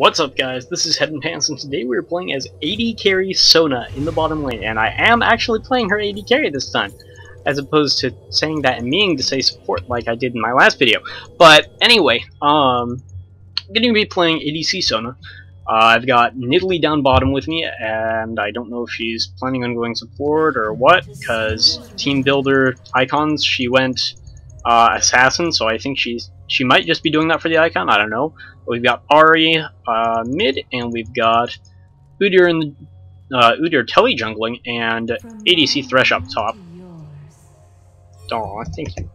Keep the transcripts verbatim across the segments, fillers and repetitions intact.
What's up, guys? This is Head and Pants, and today we are playing as A D carry Sona in the bottom lane, and I am actually playing her A D carry this time, as opposed to saying that and meaning to say support like I did in my last video. But anyway, um, I'm going to be playing A D C Sona. Uh, I've got Nidalee down bottom with me, and I don't know if she's planning on going support or what, because team builder icons, she went uh, assassin, so I think she's she might just be doing that for the icon. I don't know. We've got Ahri uh, mid, and we've got Udyr in the uh, Udyr tele jungling, and A D C Thresh up top. Aw, thank you.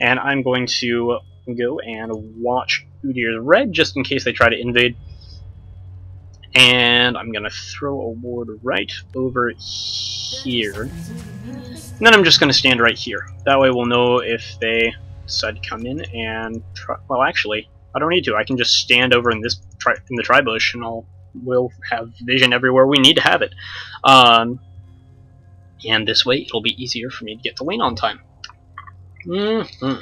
And I'm going to go and watch Udyr's red just in case they try to invade. And I'm gonna throw a ward right over here, and then I'm just gonna stand right here. That way, we'll know if they decide to come in and try. Well, actually, I don't need to. I can just stand over in this tri in the tri bush, and I'll we'll have vision everywhere we need to have it. Um, and this way, it'll be easier for me to get to lane on time. Mm-hmm.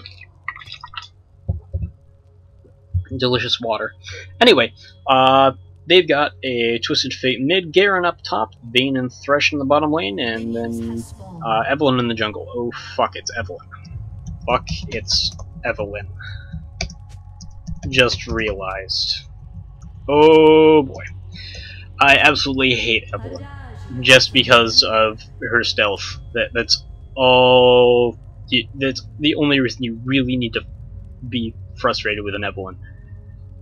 Delicious water. Anyway, uh, they've got a Twisted Fate mid, Garen up top, Vayne and Thresh in the bottom lane, and then uh, Evelynn in the jungle. Oh fuck, it's Evelynn. Fuck, it's Evelynn. Just realized. Oh boy. I absolutely hate Evelynn. Just because of her stealth. That that's all that's the only reason you really need to be frustrated with an Evelynn.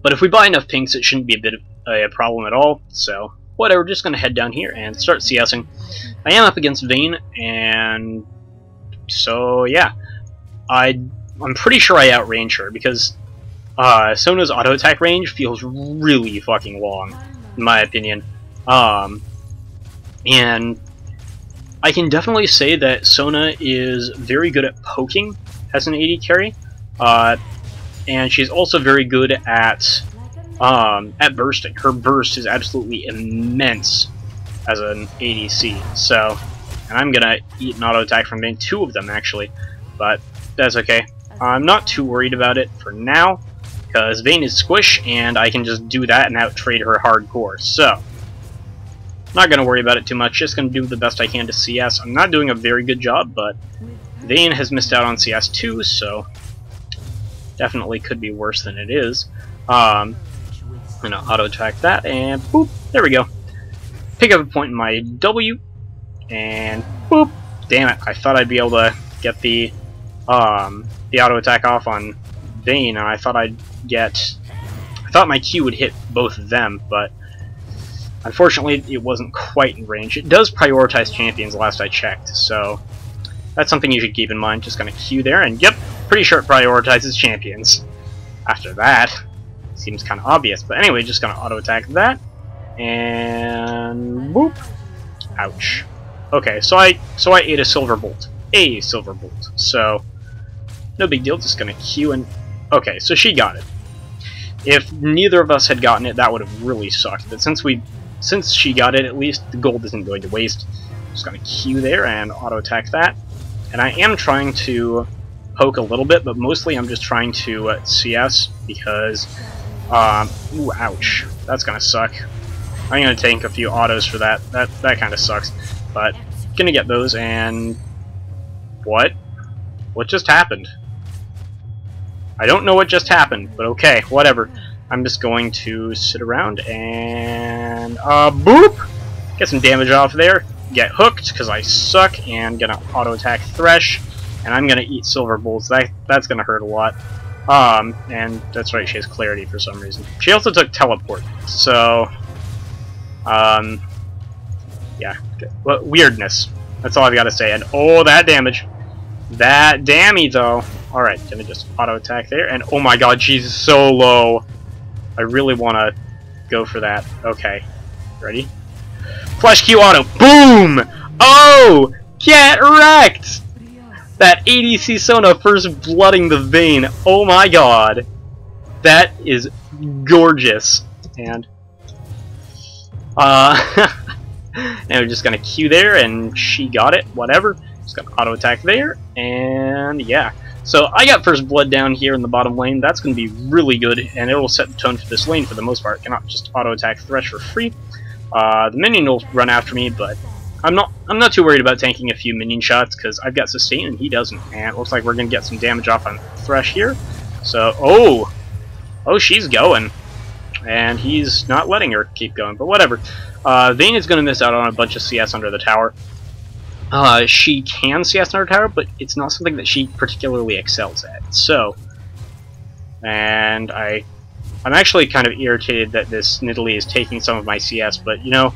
But if we buy enough pinks, it shouldn't be a bit of a problem at all, so whatever, just gonna head down here and start CSing. I am up against Vayne, and so yeah. I I'm pretty sure I outrange her because Uh, Sona's auto attack range feels really fucking long, in my opinion. Um, and I can definitely say that Sona is very good at poking as an A D carry, uh, and she's also very good at um, at bursting. Her burst is absolutely immense as an A D C. So, and I'm gonna eat an auto attack from Vayne, two of them actually, but that's okay. I'm not too worried about it for now, because Vayne is squish, and I can just do that and out-trade her hardcore, so not going to worry about it too much, just going to do the best I can to C S. I'm not doing a very good job, but Vayne has missed out on C S too, so definitely could be worse than it is. Um, I'm going to auto-attack that, and boop, there we go. Pick up a point in my W, and boop, damn it, I thought I'd be able to get the, um, the auto-attack off on Vayne, and I thought I'd get I thought my Q would hit both of them, but unfortunately it wasn't quite in range. It does prioritize champions last I checked, so that's something you should keep in mind. Just gonna Q there, and yep, pretty sure it prioritizes champions. After that, seems kinda obvious, but anyway, just gonna auto attack that, and whoop. Ouch. Okay, so I so I ate a silver bolt. A silver bolt. So no big deal, just gonna Q and okay, so she got it. If neither of us had gotten it, that would have really sucked. But since we, since she got it, at least the gold isn't going to waste. Just gonna Q there and auto attack that. And I am trying to poke a little bit, but mostly I'm just trying to uh, C S because, um, ooh, ouch, that's gonna suck. I'm gonna tank a few autos for that. That that kind of sucks, but gonna get those. And what? What just happened? I don't know what just happened, but okay, whatever. I'm just going to sit around and uh, boop! Get some damage off there, get hooked, because I suck, and gonna auto-attack Thresh, and I'm gonna eat Silver Bolts. That, that's gonna hurt a lot. Um, and that's right, she has Clarity for some reason. She also took Teleport, so um, yeah, well, weirdness. That's all I've got to say, and oh, that damage. That dammy though. Alright, gonna just auto attack there, and oh my god, she's so low. I really wanna go for that. Okay, ready? Flash Q auto. Boom! Oh! Get wrecked! That A D C Sona first blooding the Vayne. Oh my god. That is gorgeous. And Uh and we're just gonna Q there, and she got it, whatever. Just gonna auto attack there, and yeah. So I got first blood down here in the bottom lane. That's going to be really good, and it will set the tone for this lane for the most part. I cannot just auto attack Thresh for free. Uh, the minion will run after me, but I'm not I'm not too worried about tanking a few minion shots because I've got sustain and he doesn't. And it looks like we're going to get some damage off on Thresh here. So oh, oh she's going, and he's not letting her keep going. But whatever. Uh, Vayne is going to miss out on a bunch of C S under the tower. Uh, she can C S under tower, but it's not something that she particularly excels at. So, and I, I'm actually kind of irritated that this Nidalee is taking some of my C S, but you know,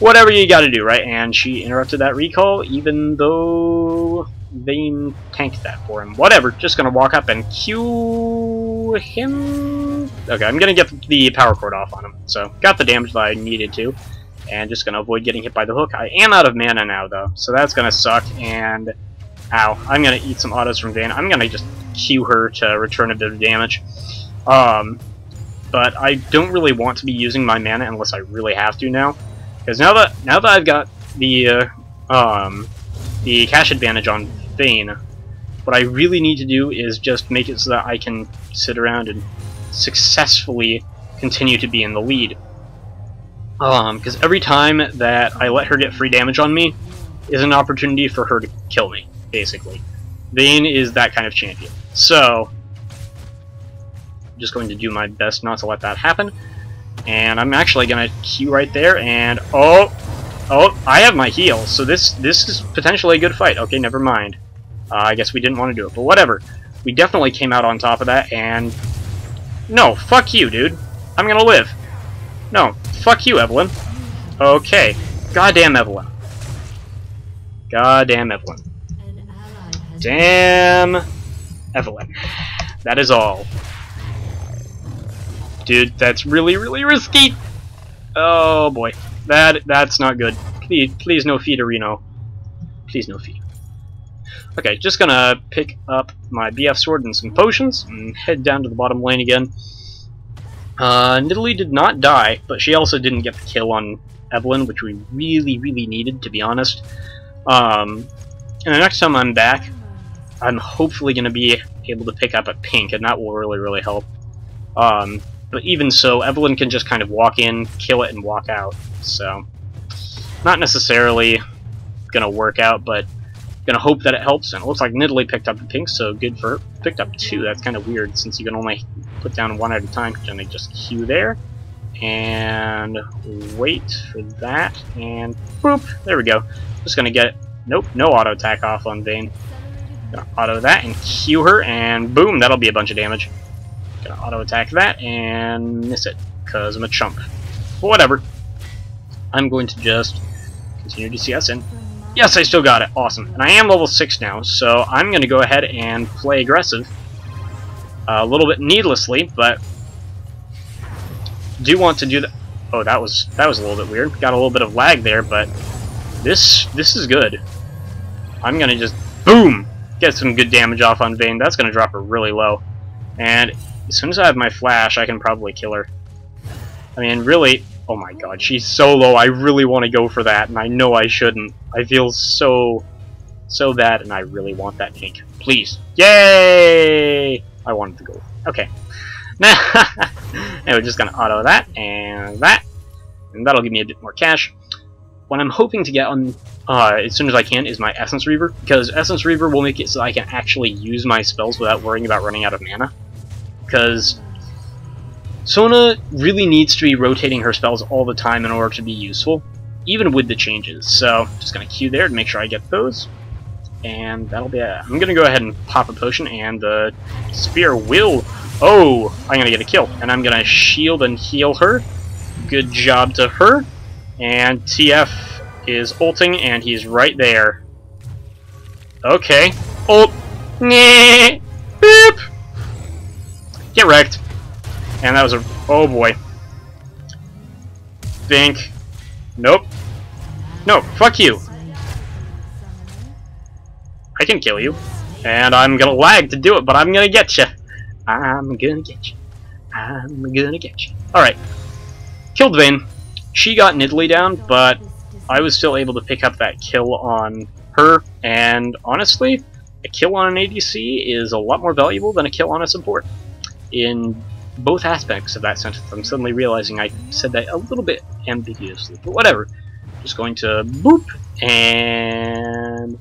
whatever you gotta do, right? And she interrupted that recall, even though Vayne tanked that for him. Whatever, just gonna walk up and Q him. Okay, I'm gonna get the power cord off on him, so got the damage that I needed to. And just gonna avoid getting hit by the hook. I am out of mana now though, so that's gonna suck. And ow, I'm gonna eat some autos from Vayne. I'm gonna just Q her to return a bit of damage. Um, but I don't really want to be using my mana unless I really have to now, because now that now that I've got the uh, um the cash advantage on Vayne, what I really need to do is just make it so that I can sit around and successfully continue to be in the lead. Um, because every time that I let her get free damage on me is an opportunity for her to kill me, basically. Vayne is that kind of champion. So, I'm just going to do my best not to let that happen. And I'm actually going to Q right there, and oh, oh, I have my heal, so this, this is potentially a good fight. Okay, never mind. Uh, I guess we didn't want to do it, but whatever. We definitely came out on top of that, and no, fuck you, dude. I'm going to live. No, fuck you, Evelynn. Okay. Goddamn Evelynn. Goddamn Evelynn. Damn Evelynn. That is all. Dude, that's really, really risky. Oh boy. That that's not good. Please please no Fiorino. Please no feed. Okay, just gonna pick up my B F sword and some potions and head down to the bottom lane again. Uh, Nidalee did not die, but she also didn't get the kill on Evelynn, which we really, really needed, to be honest. Um, and the next time I'm back, I'm hopefully going to be able to pick up a pink, and that will really, really help. Um, but even so, Evelynn can just kind of walk in, kill it, and walk out. So, not necessarily going to work out, but going to hope that it helps. And it looks like Nidalee picked up the pink, so good for her. Picked up two. That's kind of weird, since you can only put down one at a time. Gonna just Q there, and wait for that, and boop, there we go. Just gonna get, nope, no auto attack off on Vayne. Gonna auto that, and Q her, and boom, that'll be a bunch of damage. Gonna auto attack that, and miss it, because I'm a chump. But whatever. I'm going to just continue to C S in. Yes, I still got it. Awesome. And I am level six now, so I'm going to go ahead and play aggressive. Uh, a little bit needlessly, but do want to do that. Oh, that was that was a little bit weird. Got a little bit of lag there, but this this is good. I'm going to just, boom, get some good damage off on Vayne. That's going to drop her really low. And as soon as I have my flash, I can probably kill her. I mean, really... Oh my god, she's so low, I really want to go for that, and I know I shouldn't. I feel so, so bad, and I really want that pink. Please. Yay! I wanted the gold. Okay. Now, we're just going to auto that, and that, and that'll give me a bit more cash. What I'm hoping to get on, uh, as soon as I can, is my Essence Reaver, because Essence Reaver will make it so I can actually use my spells without worrying about running out of mana. Because... Sona really needs to be rotating her spells all the time in order to be useful, even with the changes. So, just gonna Q there to make sure I get those, and that'll be it. I'm gonna go ahead and pop a potion, and the spear will... Oh! I'm gonna get a kill, and I'm gonna shield and heal her. Good job to her. And T F is ulting, and he's right there. Okay. Ult! Nyeh! Boop! Get wrecked. And that was a... Oh boy. Think. Nope. No, fuck you. I can kill you. And I'm gonna lag to do it, but I'm gonna get you. I'm gonna get you. I'm gonna get you. Alright. Killed Vayne. She got Nidalee down, but I was still able to pick up that kill on her. And honestly, a kill on an A D C is a lot more valuable than a kill on a support in both aspects of that sentence. I'm suddenly realizing I said that a little bit ambiguously, but whatever. Just going to boop and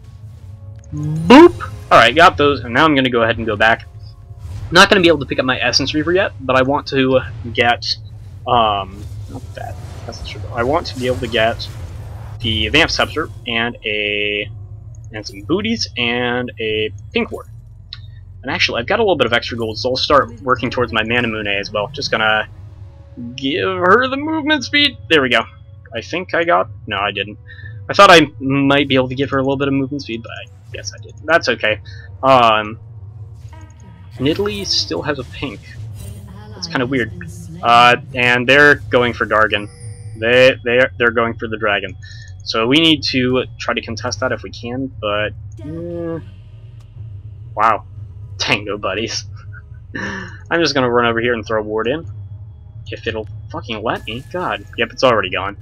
boop. Alright, got those, and now I'm going to go ahead and go back. Not going to be able to pick up my Essence Reaver yet, but I want to get um not that Essence Reaver. I want to be able to get the Vamp Scepter and a and some booties and a pink ward. And actually, I've got a little bit of extra gold, so I'll start working towards my Manamune as well. Just gonna give her the movement speed. There we go. I think I got... No, I didn't. I thought I might be able to give her a little bit of movement speed, but I guess I did. That's okay. Um, Nidalee still has a pink. That's kind of weird. Uh, and they're going for Gargan. They, they're, they're going for the dragon. So we need to try to contest that if we can, but... Mm, wow. Tango buddies. I'm just gonna run over here and throw a ward in. If it'll fucking let me. God. Yep, it's already gone.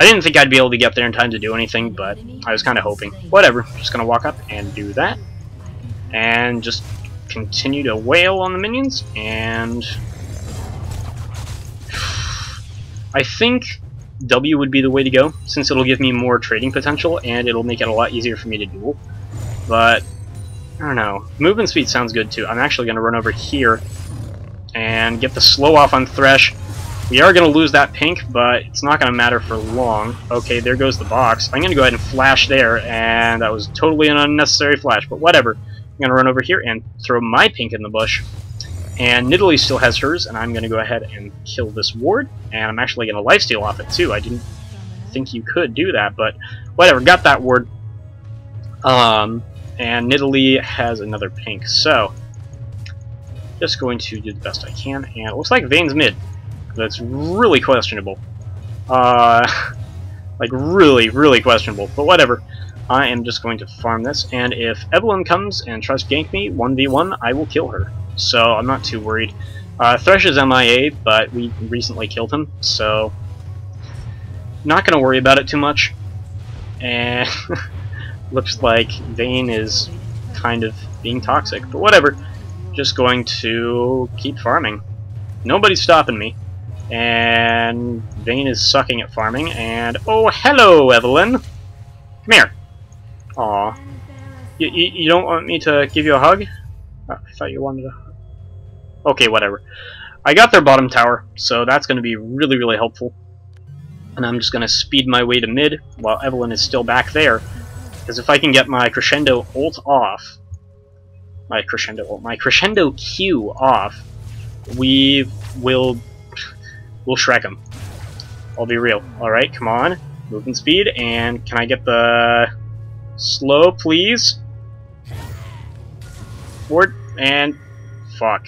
I didn't think I'd be able to get there in time to do anything, but I was kind of hoping. Whatever. Just gonna walk up and do that. And just continue to wail on the minions, and... I think W would be the way to go, since it'll give me more trading potential, and it'll make it a lot easier for me to duel. But... I don't know. Movement speed sounds good too. I'm actually going to run over here and get the slow off on Thresh. We are going to lose that pink, but it's not going to matter for long. Okay, there goes the box. I'm going to go ahead and flash there, and that was totally an unnecessary flash, but whatever. I'm going to run over here and throw my pink in the bush. And Nidalee still has hers, and I'm going to go ahead and kill this ward. And I'm actually going to lifesteal off it too. I didn't think you could do that, but whatever. Got that ward. Um... And Nidalee has another pink, so just going to do the best I can. And it looks like Vayne's mid. That's really questionable. Uh, like really, really questionable. But whatever. I am just going to farm this. And if Evelynn comes and tries to gank me one v one, I will kill her. So I'm not too worried. Uh, Thresh is M I A, but we recently killed him, so not going to worry about it too much. And. Looks like Vayne is kind of being toxic, but whatever. Just going to keep farming. Nobody's stopping me. And Vayne is sucking at farming, and... Oh, hello, Evelynn! Come here! Aw. You, you, you don't want me to give you a hug? Oh, I thought you wanted a hug. Okay, whatever. I got their bottom tower, so that's going to be really, really helpful. And I'm just going to speed my way to mid, while Evelynn is still back there. Because if I can get my Crescendo ult off, my Crescendo ult, my Crescendo Q off, we will, we'll Shrek them. I'll be real. Alright, come on. Movement speed, and can I get the slow, please? Ward, and fuck.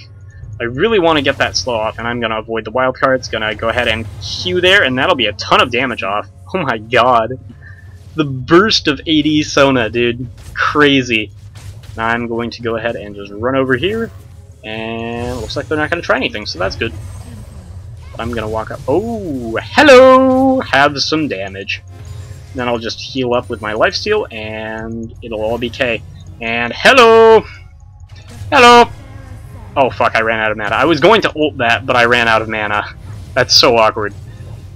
I really want to get that slow off, and I'm going to avoid the wild cards. Going to go ahead and Q there, and that'll be a ton of damage off. Oh my god. The burst of A D Sona, dude. Crazy. I'm going to go ahead and just run over here. And looks like they're not going to try anything, so that's good. But I'm going to walk up. Oh, hello! Have some damage. Then I'll just heal up with my lifesteal, and it'll all be K. And hello! Hello! Oh, fuck, I ran out of mana. I was going to ult that, but I ran out of mana. That's so awkward.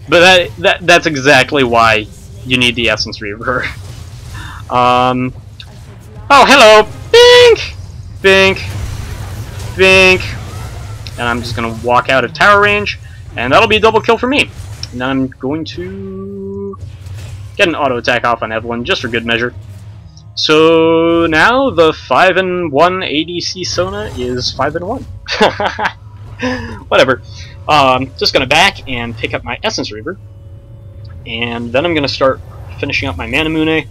But that, that that's exactly why... You need the Essence Reaver. um, oh, hello! Bink! Bink! Bink! And I'm just going to walk out of tower range, and that'll be a double kill for me. And then I'm going to get an auto attack off on Evelynn, just for good measure. So now the five and one A D C Sona is five and one. Whatever. Um, just going to back and pick up my Essence Reaver. And then I'm going to start finishing up my Manamune,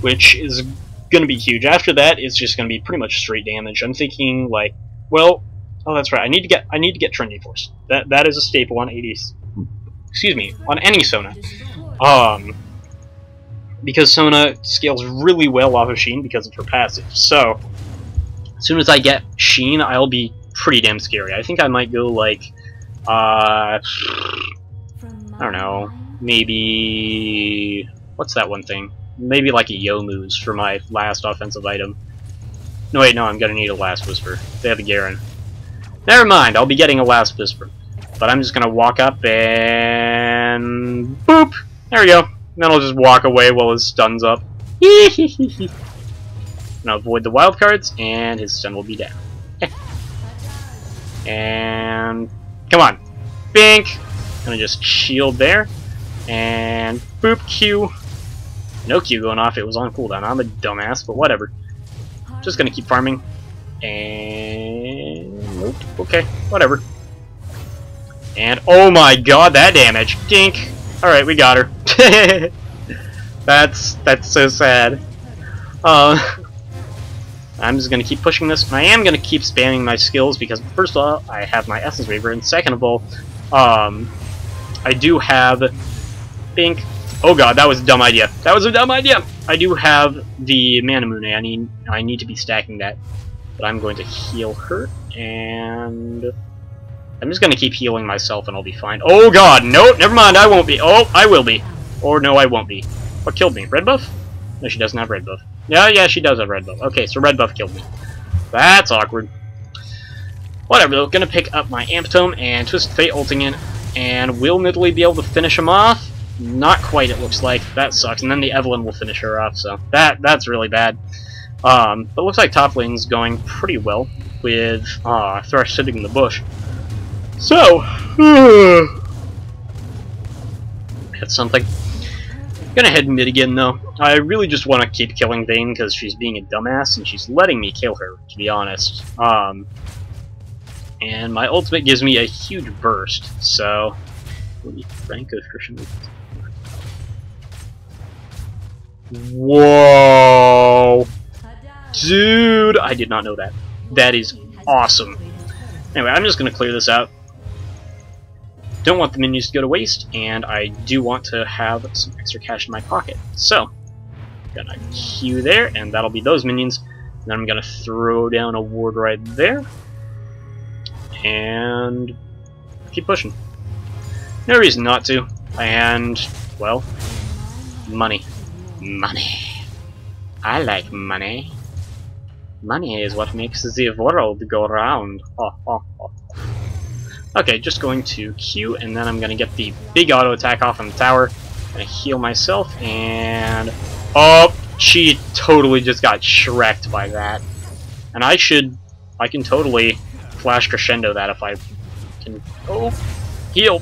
which is going to be huge. After that, it's just going to be pretty much straight damage. I'm thinking like, well, oh, that's right. I need to get I need to get Trinity Force. That that is a staple on A D C. Excuse me, on any Sona, um, because Sona scales really well off of Sheen because of her passive. So as soon as I get Sheen, I'll be pretty damn scary. I think I might go like, uh, I don't know. Maybe... What's that one thing? Maybe like a Yomu's for my last offensive item. No, wait, no, I'm gonna need a Last Whisper. They have a Garen. Never mind, I'll be getting a Last Whisper. But I'm just gonna walk up and... boop! There we go. And then I'll just walk away while his stun's up. And I'll avoid the wild cards, and his stun will be down. And... come on. Bink! Gonna just shield there. And... boop, Q. No Q going off, it was on cooldown. I'm a dumbass, but whatever. Just gonna keep farming. And... nope. Okay, whatever. And... oh my god, that damage! Dink! Alright, we got her. that's... that's so sad. Uh... I'm just gonna keep pushing this, and I am gonna keep spamming my skills, because first of all, I have my Essence Reaver, and second of all, um... I do have... Bink. Oh god, that was a dumb idea. That was a dumb idea! I do have the Manamune. I need, I need to be stacking that. But I'm going to heal her, and... I'm just going to keep healing myself, and I'll be fine. Oh god, no, never mind, I won't be. Oh, I will be. Or no, I won't be. What killed me? Red buff? No, she doesn't have red buff. Yeah, yeah, she does have red buff. Okay, so red buff killed me. That's awkward. Whatever, though. Gonna pick up my Amp Tome, and Twisted Fate ulting in, and will Nidalee be able to finish him off? Not quite, it looks like. That sucks. And then the Evelynn will finish her off, so that that's really bad. Um, but it looks like top lane's going pretty well with uh, Thresh sitting in the bush. So, that's something. I'm gonna head mid again, though. I really just want to keep killing Vayne because she's being a dumbass and she's letting me kill her, to be honest. Um, and my ultimate gives me a huge burst, so... let me Franco Crescendo. Whoa! Dude! I did not know that. That is awesome. Anyway, I'm just going to clear this out. Don't want the minions to go to waste, and I do want to have some extra cash in my pocket. So, gonna Q there, and that'll be those minions. And then I'm going to throw down a ward right there. And keep pushing. No reason not to. And, well, money. Money. I like money. Money is what makes the world go round. Oh, oh, oh. Okay, just going to Q, and then I'm going to get the big auto attack off on the tower. I'm going to heal myself, and... oh, she totally just got shreked by that. And I should... I can totally flash Crescendo that if I can... oh, heal.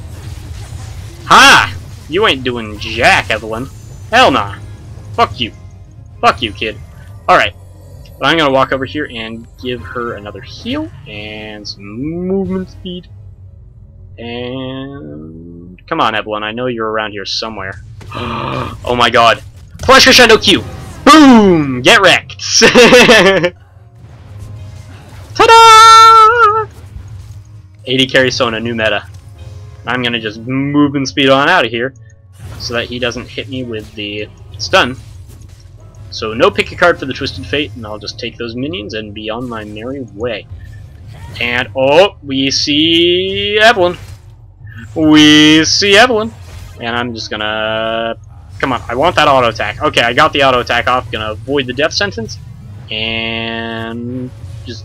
Ha! You ain't doing jack, Evelynn. Hell nah. Fuck you. Fuck you, kid. Alright. But I'm gonna walk over here and give her another heal, and some movement speed. And... come on, Evelynn, I know you're around here somewhere. Oh my god. Flash Crescendo Q! Boom! Get wrecked! Ta-da! A D carry Sona, new meta. I'm gonna just move and speed on out of here so that he doesn't hit me with the stun. So no pick a card for the Twisted Fate, and I'll just take those minions and be on my merry way. And oh, we see Evelynn. We see Evelynn. And I'm just gonna... come on, I want that auto attack. Okay, I got the auto attack off, gonna avoid the death sentence, and just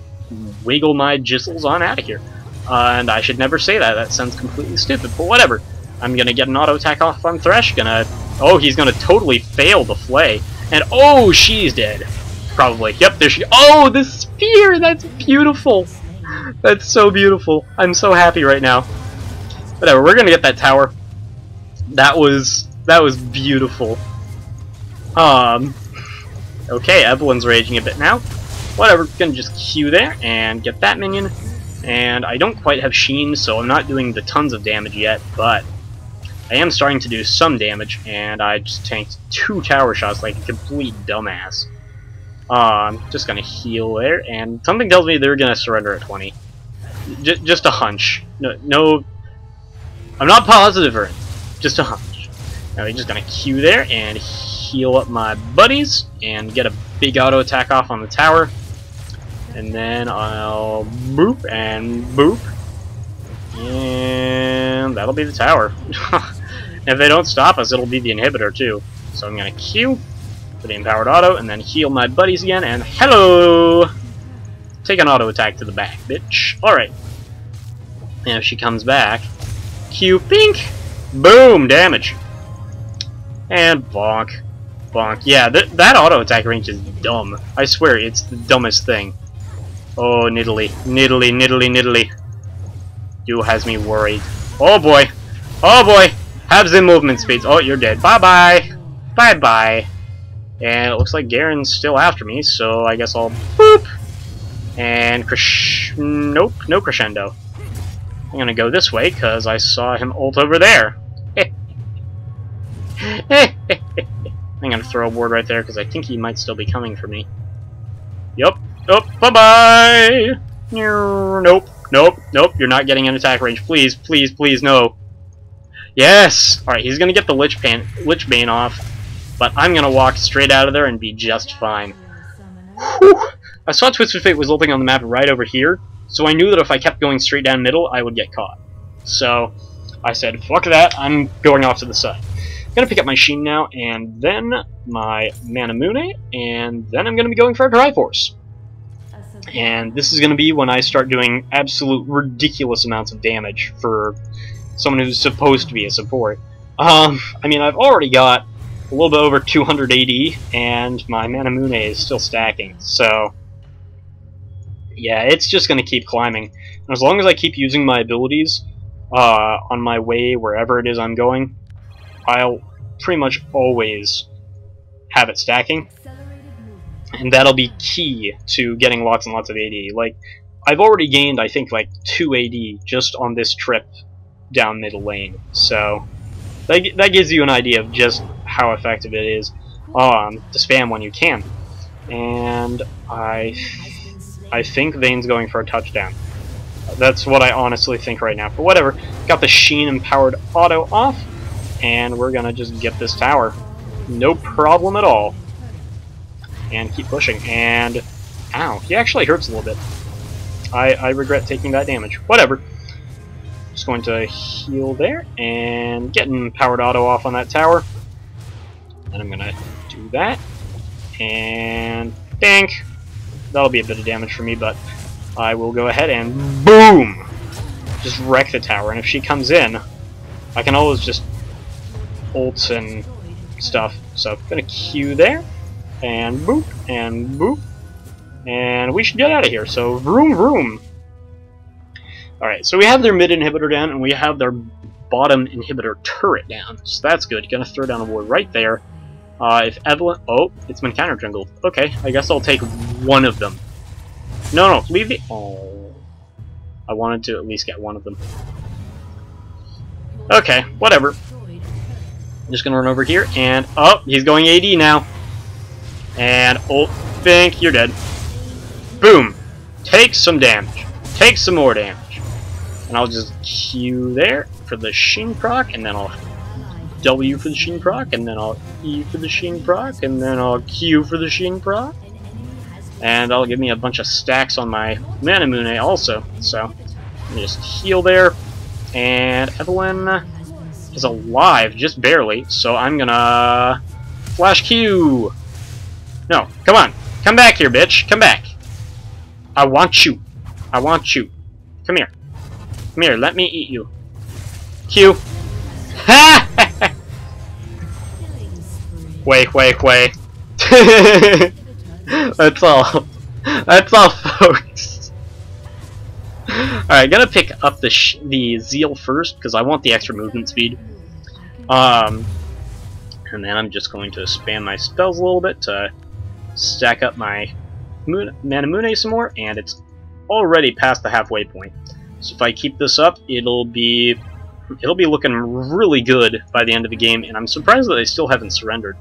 wiggle my jizzles on out of here. Uh, and I should never say that, that sounds completely stupid, but whatever. I'm gonna get an auto attack off on Thresh, gonna... oh, he's gonna totally fail the flay. And oh, she's dead. Probably. Yep, there she... oh, the spear! That's beautiful! That's so beautiful. I'm so happy right now. Whatever, we're gonna get that tower. That was... that was beautiful. Um... Okay, Evelyn's raging a bit now. Whatever, gonna just Q there, and get that minion. And I don't quite have Sheen, so I'm not doing the tons of damage yet, but I am starting to do some damage, and I just tanked two tower shots like a complete dumbass. Uh, I'm just gonna heal there, and something tells me they're gonna surrender at twenty. J just a hunch. No, no, I'm not positive or anything. Just a hunch. Now I'm just gonna Q there, and heal up my buddies, and get a big auto attack off on the tower. And then I'll boop and boop, and that'll be the tower. If they don't stop us, it'll be the inhibitor too. So I'm gonna Q for the empowered auto, and then heal my buddies again, and hello! Take an auto attack to the back, bitch. Alright. Now she comes back. Q pink! Boom! Damage. And bonk. Bonk. Yeah, th that auto attack range is dumb. I swear, it's the dumbest thing. Oh, Nidalee. Nidalee, Nidalee, Nidalee. You has me worried. Oh boy. Oh boy. Have the movement speeds. Oh, you're dead. Bye-bye. Bye-bye. And it looks like Garen's still after me, so I guess I'll boop. And cres- nope, no crescendo. I'm gonna go this way, because I saw him ult over there. I'm gonna throw a ward right there, because I think he might still be coming for me. Yup. Nope. Oh, bye-bye! Nope. Nope. Nope. You're not getting an attack range. Please, please, please, no. Yes! Alright, he's gonna get the Lich Bane, Lich Bane off, but I'm gonna walk straight out of there and be just fine. Whew. I saw Twisted Fate was ulting on the map right over here, so I knew that if I kept going straight down middle, I would get caught. So, I said, fuck that, I'm going off to the side. I'm gonna pick up my Sheen now, and then my Manamune, and then I'm gonna be going for a Triforce. And this is gonna be when I start doing absolute ridiculous amounts of damage for someone who's supposed to be a support. Um, I mean, I've already got a little bit over two hundred A D, and my Manamune is still stacking, so yeah, it's just going to keep climbing. And as long as I keep using my abilities uh, on my way wherever it is I'm going, I'll pretty much always have it stacking, and that'll be key to getting lots and lots of A D. Like, I've already gained, I think, like two A D just on this trip down middle lane, so that, that gives you an idea of just how effective it is um, to spam when you can. And I I think Vayne's going for a touchdown. That's what I honestly think right now, but whatever. Got the Sheen empowered auto off, and we're gonna just get this tower, no problem at all, and keep pushing. And ow, he actually hurts a little bit. I, I regret taking that damage, whatever. Just going to heal there and getting powered auto off on that tower. And I'm gonna do that. And bank. That'll be a bit of damage for me, but I will go ahead and boom! Just wreck the tower. And if she comes in, I can always just ult and stuff. So I'm gonna Q there. And boop. And boop. And we should get out of here. So vroom vroom. Alright, so we have their mid inhibitor down, and we have their bottom inhibitor turret down, so that's good. Gonna throw down a ward right there. Uh, if Evelynn... Oh, it's been counter jungled. Okay, I guess I'll take one of them. No, no, leave the... Oh. I wanted to at least get one of them. Okay, whatever. I'm just gonna run over here, and... Oh, he's going A D now. And... Oh, think you're dead. Boom. Take some damage. Take some more damage. And I'll just Q there for the Sheen proc, and then I'll W for the Sheen proc, and then I'll E for the Sheen proc, and then I'll Q for the Sheen proc. And that'll give me a bunch of stacks on my Manamune also. So, let me just heal there. And Evelynn is alive, just barely, so I'm gonna flash Q. No, come on. Come back here, bitch. Come back. I want you. I want you. Come here. Come here, let me eat you. Q. Ha! Wait, wait, wait. That's all. That's all, folks. Alright, gonna pick up the, sh the Zeal first, because I want the extra movement speed. Um, and then I'm just going to spam my spells a little bit to stack up my Manamune some more, and it's already past the halfway point. So if I keep this up, it'll be it'll be looking really good by the end of the game, and I'm surprised that they still haven't surrendered.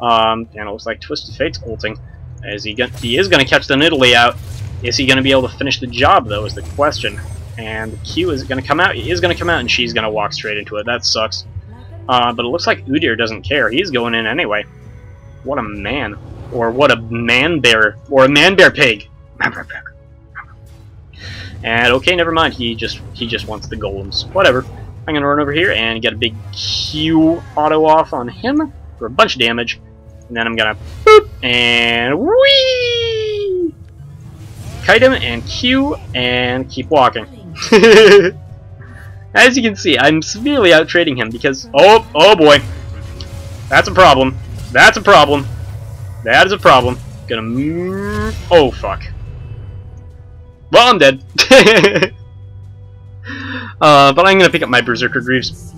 Um, and it looks like Twisted Fate's ulting. Is he, gonna, he is going to catch the Nidalee out. Is he going to be able to finish the job, though, is the question. And the Q is going to come out. It is going to come out, and she's going to walk straight into it. That sucks. Uh, but it looks like Udyr doesn't care. He's going in anyway. What a man. Or what a man-bear. Or a man-bear pig. And okay, never mind. He just he just wants the golems. Whatever. I'm gonna run over here and get a big Q auto off on him for a bunch of damage, and then I'm gonna boop and whee! Kite him and Q and keep walking. As you can see, I'm severely out trading him because oh oh boy, that's a problem. That's a problem. That is a problem. Gonna move. Oh fuck. Well, I'm dead. uh, but I'm gonna pick up my Berserker Greaves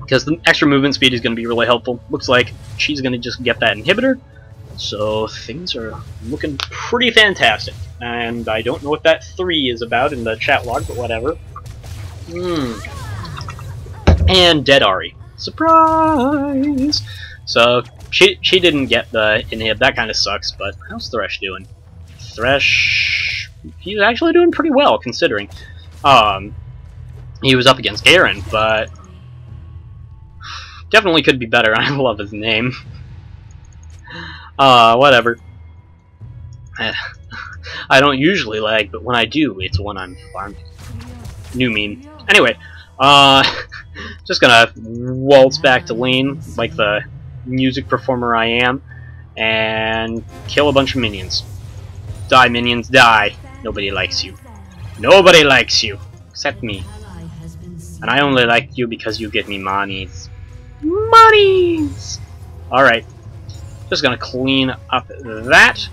because the extra movement speed is gonna be really helpful. Looks like she's gonna just get that inhibitor. So things are looking pretty fantastic. And I don't know what that three is about in the chat log, but whatever. Mm. And dead Ahri. Surprise! So she she didn't get the inhib. That kind of sucks. But how's Thresh doing? Thresh, he's actually doing pretty well considering. Um, he was up against Garen, but definitely could be better. I love his name. Uh, whatever. I don't usually lag, but when I do, it's when I'm farming. New meme. Anyway, uh, just gonna waltz back to lane, like the music performer I am, and kill a bunch of minions. Die, minions, die. Nobody likes you. Nobody likes you. Except me. And I only like you because you give me monies. Monies! Alright. Just gonna clean up that.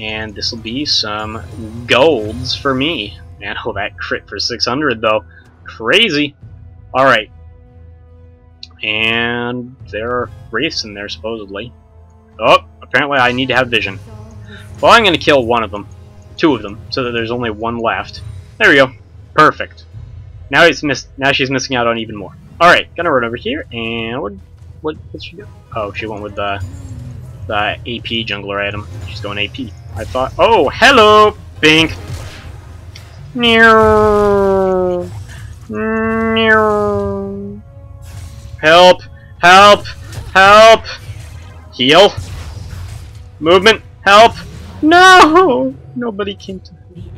And this will be some golds for me. Man, oh, that crit for six hundred, though. Crazy. Alright. And there are wraiths in there, supposedly. Oh, apparently I need to have vision. Well, I'm going to kill one of them. Two of them, so that there's only one left. There we go. Perfect. Now he's missed, now she's missing out on even more. Alright, gonna run over here, and what, what did she do? Oh, she went with the, the A P jungler item. She's going A P. I thought, oh, hello, Bink. Help! Help! Help! Heal! Movement! Help! No! Nobody came to me.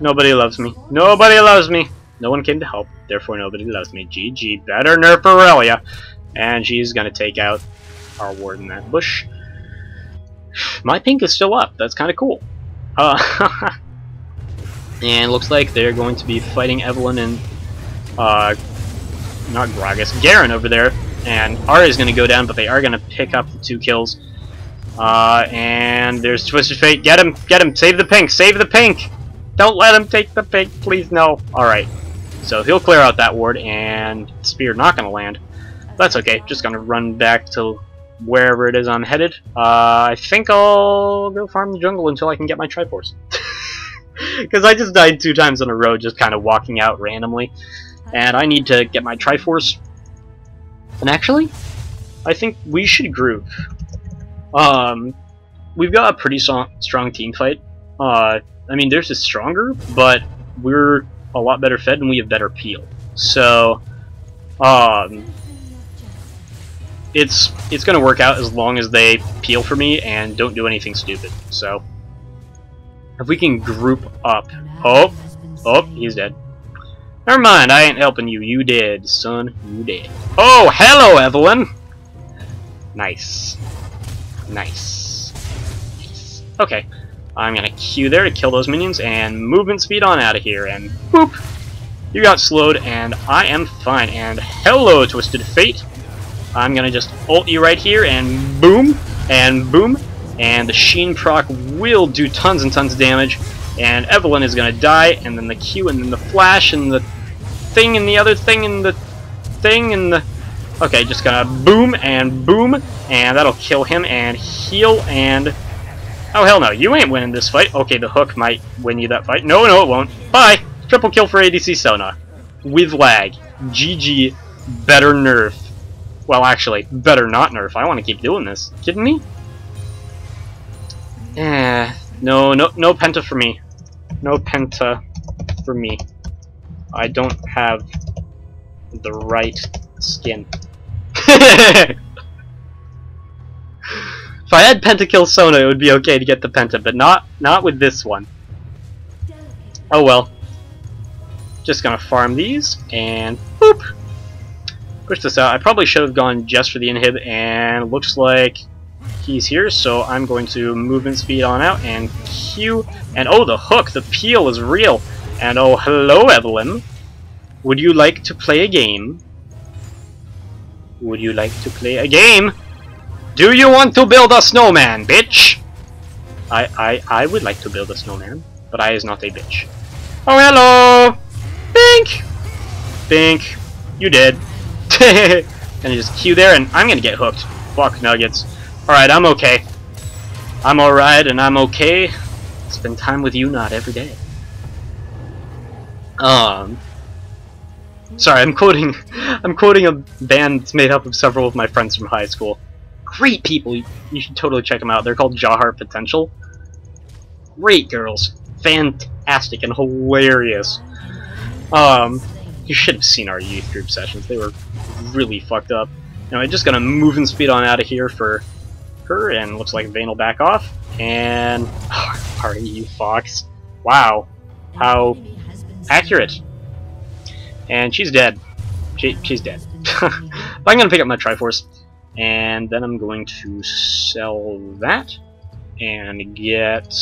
Nobody loves me. Nobody loves me. No one came to help, therefore nobody loves me. G G. Better nerf Aurelia. And she's gonna take out our ward in that bush. My pink is still up. That's kind of cool. Uh, and looks like they're going to be fighting Evelynn and, uh, not Gragas, Garen over there. And Ahri is going to go down, but they are going to pick up the two kills. Uh, and there's Twisted Fate. Get him! Get him! Save the pink! Save the pink! Don't let him take the pink, please, no! Alright. So he'll clear out that ward, and Spear not going to land. That's okay, just going to run back to wherever it is I'm headed. Uh, I think I'll go farm the jungle until I can get my Triforce. Because I just died two times in a row just kind of walking out randomly. And I need to get my Triforce. And actually, I think we should group. Um, we've got a pretty so strong team fight. Uh, I mean, theirs is stronger, but we're a lot better fed and we have better peel. So, um, it's, it's going to work out as long as they peel for me and don't do anything stupid. So... if we can group up. Oh, oh, he's dead. Never mind, I ain't helping you. You dead, son. You dead. Oh, hello, Evelynn. Nice. Nice. Nice. Okay, I'm gonna Q there to kill those minions and movement speed on out of here. And boop, you got slowed, and I am fine. And hello, Twisted Fate. I'm gonna just ult you right here, and boom, and boom. And the Sheen proc will do tons and tons of damage, and Evelynn is gonna die, and then the Q, and then the flash, and the thing, and the other thing, and the thing, and the... okay, just gonna boom, and boom, and that'll kill him, and heal, and... oh, hell no, you ain't winning this fight. Okay, the hook might win you that fight. No, no, it won't. Bye! Triple kill for A D C Sona. With lag. G G. Better nerf. Well, actually, better not nerf. I want to keep doing this. Kidding me? Eh, no, no, no penta for me. No penta for me. I don't have the right skin. If I had pentakill Sona, it would be okay to get the penta, but not, not with this one. Oh well. Just gonna farm these, and boop! Push this out. I probably should have gone just for the inhib, and looks like... he's here, so I'm going to movement speed on out and Q. And oh, the hook, the peel is real. And oh, hello, Evelynn. Would you like to play a game? Would you like to play a game? Do you want to build a snowman, bitch? I I I would like to build a snowman, but I is not a bitch. Oh, hello, Bink. Bink, you dead. And you just Q there, and I'm gonna get hooked. Fuck nuggets. Alright, I'm okay. I'm alright, and I'm okay. Spend time with you not every day. Um. Sorry, I'm quoting. I'm quoting a band made up of several of my friends from high school. Great people. You should totally check them out. They're called Jahar Potential. Great girls, fantastic and hilarious. Um, you should have seen our youth group sessions. They were really fucked up. Now I'm just gonna move and speed on out of here for her, and looks like Vayne will back off. And oh, party, you fox! Wow, how accurate. And she's dead. She, she's dead. But I'm gonna pick up my Triforce, and then I'm going to sell that and get.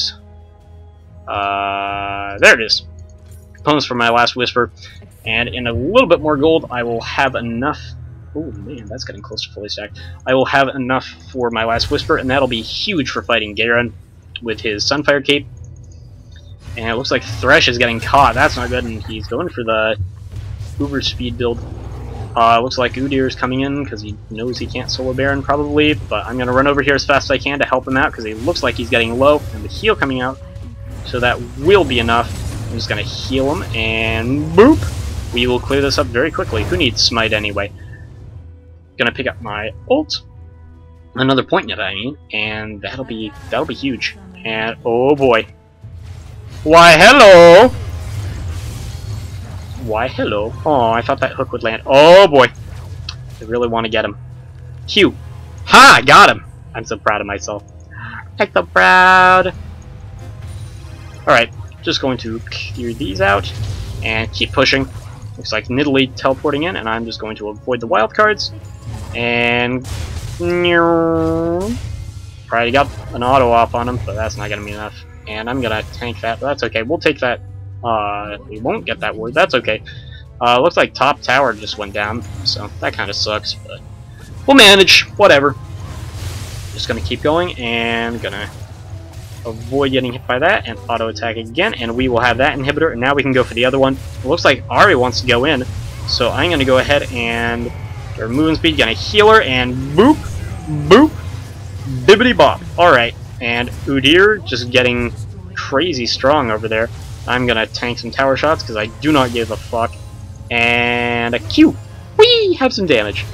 Uh, there it is. Components for my Last Whisper, and in a little bit more gold, I will have enough. Oh man, that's getting close to fully stacked. I will have enough for my Last Whisper, and that'll be huge for fighting Garen with his Sunfire Cape. And it looks like Thresh is getting caught. That's not good, and he's going for the Uber speed build. Uh, looks like Udyr is coming in because he knows he can't solo Baron probably, but I'm going to run over here as fast as I can to help him out because he looks like he's getting low, and the heal coming out, so that will be enough. I'm just going to heal him, and boop! We will clear this up very quickly. Who needs smite anyway? Going to pick up my ult, another point net I mean, and that'll be, that'll be huge. And oh boy. Why hello! Why hello? Oh, I thought that hook would land. Oh boy, I really want to get him. Q. Ha! I got him. I'm so proud of myself. I'm so proud. All right, just going to clear these out and keep pushing. Looks like Nidalee teleporting in, and I'm just going to avoid the wild cards. And probably got an auto off on him, but that's not gonna be enough. And I'm gonna tank that. But that's okay. We'll take that. Uh, we won't get that word, that's okay. Uh, looks like top tower just went down, so that kind of sucks, but we'll manage, whatever. Just gonna keep going, and gonna avoid getting hit by that, and auto-attack again, and we will have that inhibitor, and now we can go for the other one. It looks like Ahri wants to go in, so I'm gonna go ahead and her moving speed, gonna heal her, and boop, boop, bibbidi-bop. Alright, and Udyr just getting crazy strong over there. I'm gonna tank some tower shots because I do not give a fuck. And a Q! Whee! Have some damage.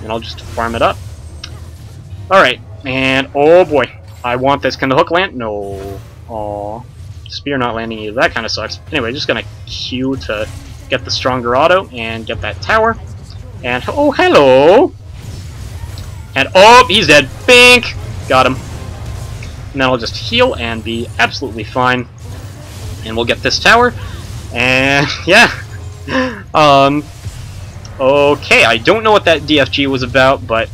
And I'll just farm it up. Alright, and oh boy. I want this. Can the hook land? No. Aww. Spear not landing either. That kind of sucks. Anyway, just gonna Q to get the stronger auto and get that tower. And oh, hello! And oh, he's dead. Bink! Got him. And then I'll just heal and be absolutely fine. And we'll get this tower, and yeah. Um, okay, I don't know what that D F G was about, but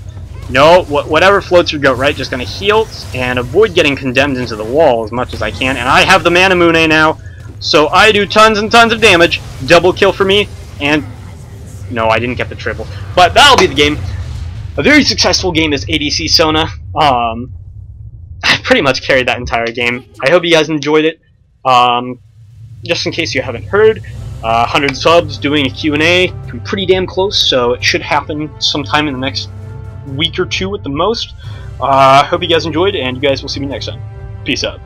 no, wh whatever floats your goat, right? Just gonna heal and avoid getting condemned into the wall as much as I can. And I have the Manamune now, so I do tons and tons of damage. Double kill for me, and no, I didn't get the triple, but that'll be the game. A very successful game as A D C Sona. Um, I pretty much carried that entire game. I hope you guys enjoyed it. Um, just in case you haven't heard, uh, one hundred subs, doing a Q and A, I'm pretty damn close, so it should happen sometime in the next week or two at the most. I uh, hope you guys enjoyed, and you guys will see me next time. Peace out.